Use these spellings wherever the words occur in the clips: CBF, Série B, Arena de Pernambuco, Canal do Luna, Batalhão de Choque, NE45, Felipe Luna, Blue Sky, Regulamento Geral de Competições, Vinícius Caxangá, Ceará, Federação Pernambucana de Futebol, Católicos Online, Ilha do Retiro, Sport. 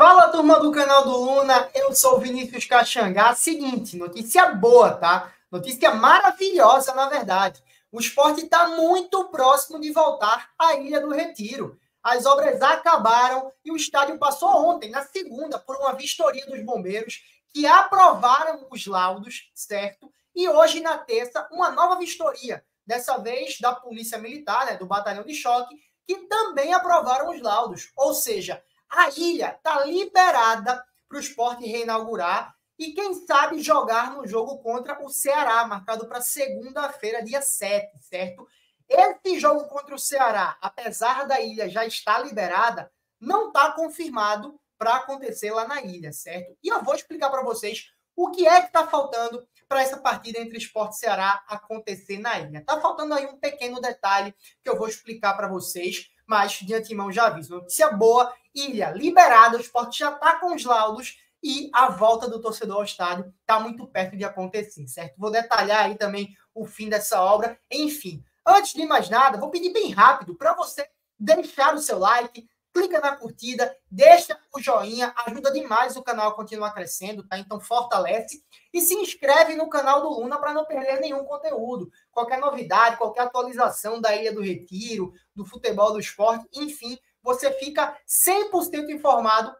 Fala, turma do canal do Luna, eu sou o Vinícius Caxangá. Seguinte, notícia boa, tá? Notícia maravilhosa, na verdade. O Sport está muito próximo de voltar à Ilha do Retiro. As obras acabaram e o estádio passou ontem, na segunda, por uma vistoria dos bombeiros que aprovaram os laudos, certo? E hoje, na terça, uma nova vistoria, dessa vez da Polícia Militar, né, do Batalhão de Choque, que também aprovaram os laudos, ou seja, a ilha está liberada para o Sport reinaugurar e, quem sabe, jogar no jogo contra o Ceará, marcado para segunda-feira, dia 7, certo? Esse jogo contra o Ceará, apesar da ilha já estar liberada, não está confirmado para acontecer lá na ilha, certo? E eu vou explicar para vocês o que é que está faltando para essa partida entre Sport e Ceará acontecer na ilha. Está faltando aí um pequeno detalhe que eu vou explicar para vocês, mas de antemão já aviso. Notícia boa, ilha liberada, o Sport já está com os laudos e a volta do torcedor ao estádio está muito perto de acontecer, certo? Vou detalhar aí também o fim dessa obra. Enfim, antes de mais nada, vou pedir bem rápido para você deixar o seu like, clica na curtida, deixa o joinha, ajuda demais o canal a continuar crescendo, tá? Então fortalece e se inscreve no canal do Luna para não perder nenhum conteúdo. Qualquer novidade, qualquer atualização da Ilha do Retiro, do futebol, do esporte, enfim, você fica 100% informado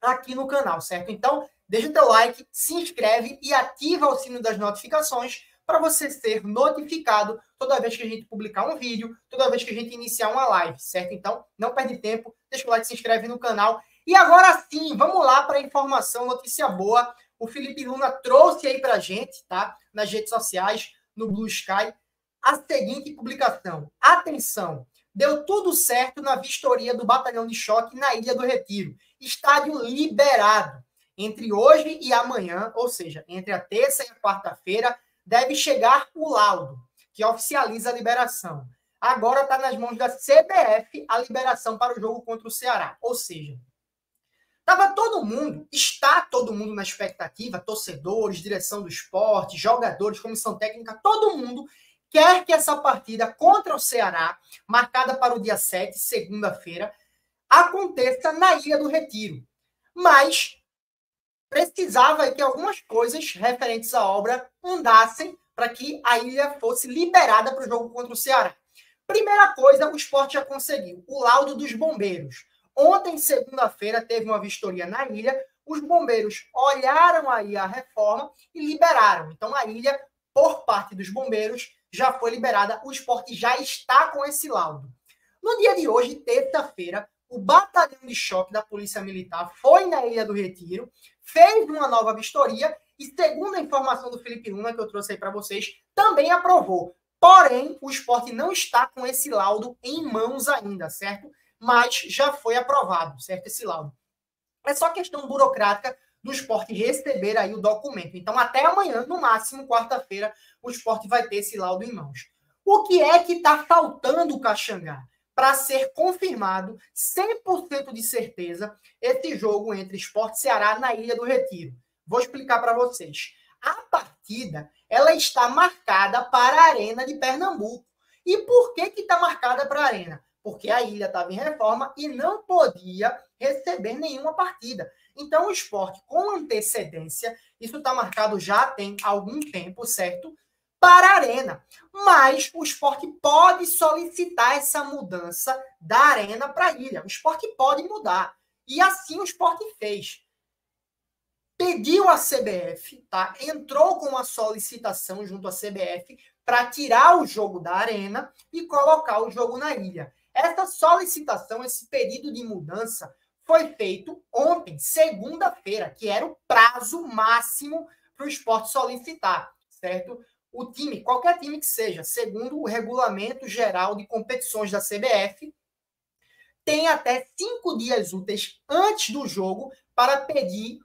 aqui no canal, certo? Então deixa o teu like, se inscreve e ativa o sino das notificações para você ser notificado toda vez que a gente publicar um vídeo, toda vez que a gente iniciar uma live, certo? Então, não perde tempo, deixa o like, se inscreve no canal. E agora sim, vamos lá para a informação, notícia boa. O Felipe Luna trouxe aí para a gente, tá? Nas redes sociais, no Blue Sky, a seguinte publicação. Atenção, deu tudo certo na vistoria do Batalhão de Choque na Ilha do Retiro. Estádio liberado. Entre hoje e amanhã, ou seja, entre a terça e a quarta-feira, deve chegar o laudo, que oficializa a liberação. Agora está nas mãos da CBF a liberação para o jogo contra o Ceará. Ou seja, está todo mundo na expectativa, torcedores, direção do Sport, jogadores, comissão técnica, todo mundo quer que essa partida contra o Ceará, marcada para o dia 7, segunda-feira, aconteça na Ilha do Retiro. Mas precisava que algumas coisas referentes à obra andassem para que a ilha fosse liberada para o jogo contra o Ceará. Primeira coisa, o Sport já conseguiu o laudo dos bombeiros. Ontem, segunda-feira, teve uma vistoria na ilha. Os bombeiros olharam aí a reforma e liberaram. Então, a ilha, por parte dos bombeiros, já foi liberada. O Sport já está com esse laudo. No dia de hoje, terça-feira, o Batalhão de Choque da Polícia Militar foi na Ilha do Retiro, fez uma nova vistoria e, segundo a informação do Felipe Luna, que eu trouxe aí para vocês, também aprovou. Porém, o Sport não está com esse laudo em mãos ainda, certo? Mas já foi aprovado, certo, esse laudo. É só questão burocrática do Sport receber aí o documento. Então, até amanhã, no máximo, quarta-feira, o Sport vai ter esse laudo em mãos. O que é que está faltando, Caxangá, para ser confirmado, 100% de certeza, esse jogo entre Sport e Ceará na Ilha do Retiro? Vou explicar para vocês. A partida, ela está marcada para a Arena de Pernambuco. E por que está marcada para a Arena? Porque a ilha estava em reforma e não podia receber nenhuma partida. Então, o Sport, com antecedência, isso está marcado já tem algum tempo, certo? Para a Arena, mas o Sport pode solicitar essa mudança da Arena para a ilha. O Sport pode mudar. E assim o Sport fez. Pediu a CBF, tá? Entrou com uma solicitação junto à CBF para tirar o jogo da Arena e colocar o jogo na ilha. Essa solicitação, esse pedido de mudança, foi feito ontem, segunda-feira, que era o prazo máximo para o Sport solicitar, certo? O time, qualquer time que seja, segundo o Regulamento Geral de Competições da CBF, tem até 5 dias úteis antes do jogo para pedir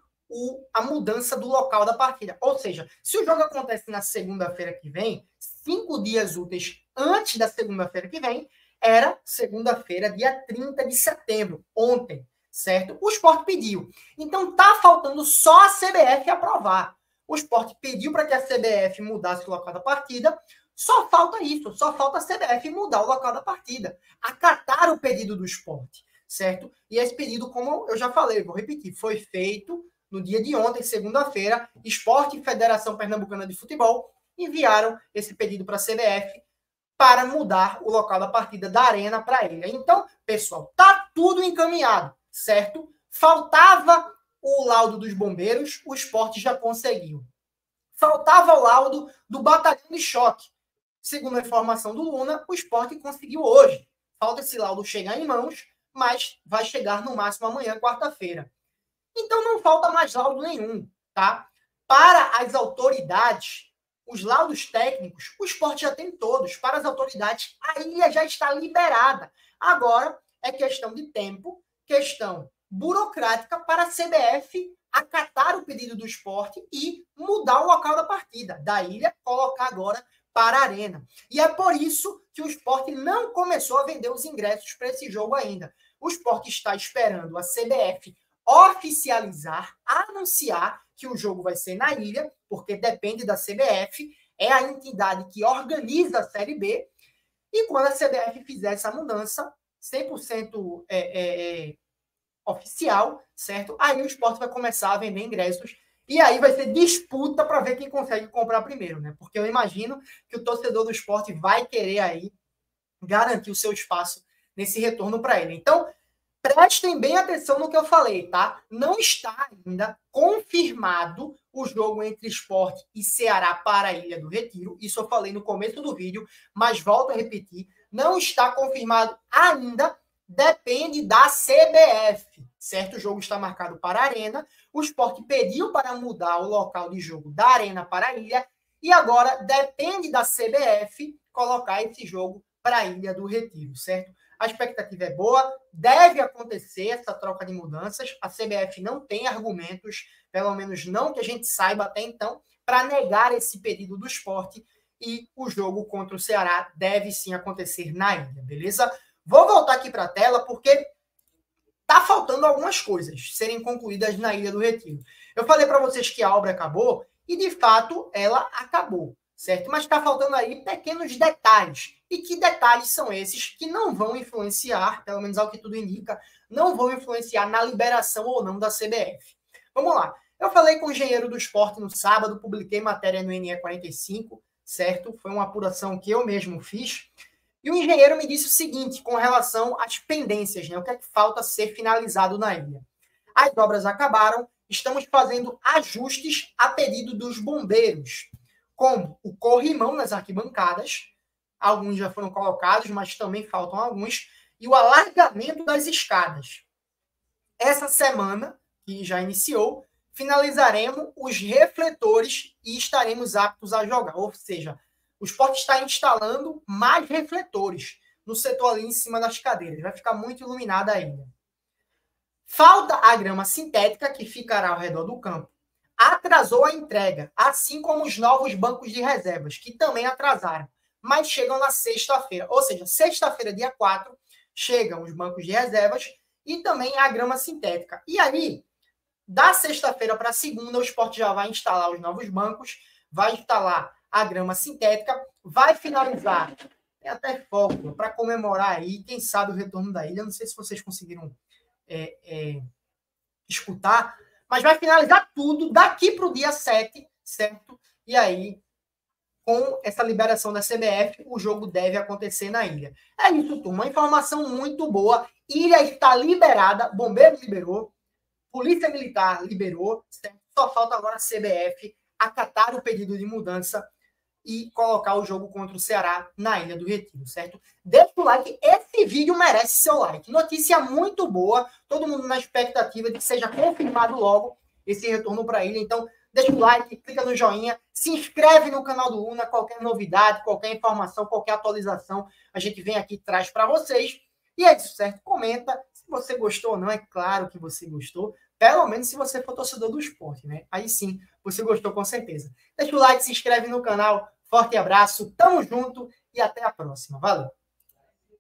a mudança do local da partida. Ou seja, se o jogo acontece na segunda-feira que vem, 5 dias úteis antes da segunda-feira que vem, era segunda-feira, dia 30 de setembro, ontem, certo? O Sport pediu. Então, está faltando só a CBF aprovar. O Sport pediu para que a CBF mudasse o local da partida. Só falta isso, só falta a CBF mudar o local da partida. Acatar o pedido do Sport. certo? E esse pedido, como eu já falei, vou repetir, foi feito no dia de ontem, segunda-feira. Sport e Federação Pernambucana de Futebol enviaram esse pedido para a CBF para mudar o local da partida da Arena para a Ilha. Então, pessoal, tá tudo encaminhado, certo? Faltava o laudo dos bombeiros, o Sport já conseguiu. Faltava o laudo do Batalhão de Choque. Segundo a informação do Luna, o Sport conseguiu hoje. Falta esse laudo chegar em mãos, mas vai chegar no máximo amanhã, quarta-feira. Então não falta mais laudo nenhum, tá? Para as autoridades, os laudos técnicos, o Sport já tem todos. Para as autoridades, a ilha já está liberada. Agora é questão de tempo, questão burocrática para a CBF acatar o pedido do Sport e mudar o local da partida. Da ilha, colocar agora para a Arena. E é por isso que o Sport não começou a vender os ingressos para esse jogo ainda. O Sport está esperando a CBF oficializar, anunciar que o jogo vai ser na ilha, porque depende da CBF, é a entidade que organiza a Série B, e quando a CBF fizer essa mudança 100% oficial, certo? Aí o Sport vai começar a vender ingressos, e aí vai ser disputa para ver quem consegue comprar primeiro, né? Porque eu imagino que o torcedor do Sport vai querer aí garantir o seu espaço nesse retorno para ele. Então, prestem bem atenção no que eu falei, tá? Não está ainda confirmado o jogo entre Sport e Ceará para a Ilha do Retiro. Isso eu falei no começo do vídeo, mas volto a repetir. Não está confirmado ainda, depende da CBF, certo? O jogo está marcado para a Arena. O Sport pediu para mudar o local de jogo da Arena para a Ilha. E agora depende da CBF colocar esse jogo para a Ilha do Retiro, certo? A expectativa é boa, deve acontecer essa troca de mudanças. A CBF não tem argumentos, pelo menos não que a gente saiba até então, para negar esse pedido do Sport, e o jogo contra o Ceará deve sim acontecer na ilha, beleza? Vou voltar aqui para a tela porque tá faltando algumas coisas serem concluídas na Ilha do Retiro. Eu falei para vocês que a obra acabou e, de fato, ela acabou, certo? Mas está faltando aí pequenos detalhes. E que detalhes são esses que não vão influenciar, pelo menos ao que tudo indica, não vão influenciar na liberação ou não da CBF. Vamos lá. Eu falei com o engenheiro do Sport no sábado, publiquei matéria no NE45, certo? Foi uma apuração que eu mesmo fiz. E o engenheiro me disse o seguinte, com relação às pendências, né? O que é que falta ser finalizado na ilha? As obras acabaram, estamos fazendo ajustes a pedido dos bombeiros, como o corrimão nas arquibancadas, alguns já foram colocados, mas também faltam alguns, e o alargamento das escadas. Essa semana, que já iniciou, finalizaremos os refletores e estaremos aptos a jogar, ou seja, o Sport está instalando mais refletores no setor ali em cima das cadeiras, vai ficar muito iluminada ainda. Falta a grama sintética, que ficará ao redor do campo. Atrasou a entrega, assim como os novos bancos de reservas, que também atrasaram, mas chegam na sexta-feira. Ou seja, sexta-feira, dia 4, chegam os bancos de reservas e também a grama sintética. E aí, da sexta-feira para segunda, o Sport já vai instalar os novos bancos, vai instalar a grama sintética, vai finalizar. Tem até foco para comemorar aí, quem sabe, o retorno da ilha. Não sei se vocês conseguiram escutar, mas vai finalizar tudo daqui para o dia 7, certo? E aí, com essa liberação da CBF, o jogo deve acontecer na ilha. É isso, turma. Informação muito boa. Ilha está liberada. Bombeiro liberou. Polícia Militar liberou. Certo? Só falta agora a CBF acatar o pedido de mudança e colocar o jogo contra o Ceará na Ilha do Retiro, certo? Deixa o like. Esse vídeo merece seu like. Notícia muito boa. Todo mundo na expectativa de que seja confirmado logo esse retorno para a ilha. Então, deixa o like, clica no joinha, se inscreve no canal do Luna, qualquer novidade, qualquer informação, qualquer atualização, a gente vem aqui e traz para vocês. E é isso, certo? Comenta se você gostou ou não, é claro que você gostou, pelo menos se você for torcedor do Sport, né? Aí sim, você gostou com certeza. Deixa o like, se inscreve no canal, forte abraço, tamo junto e até a próxima. Valeu!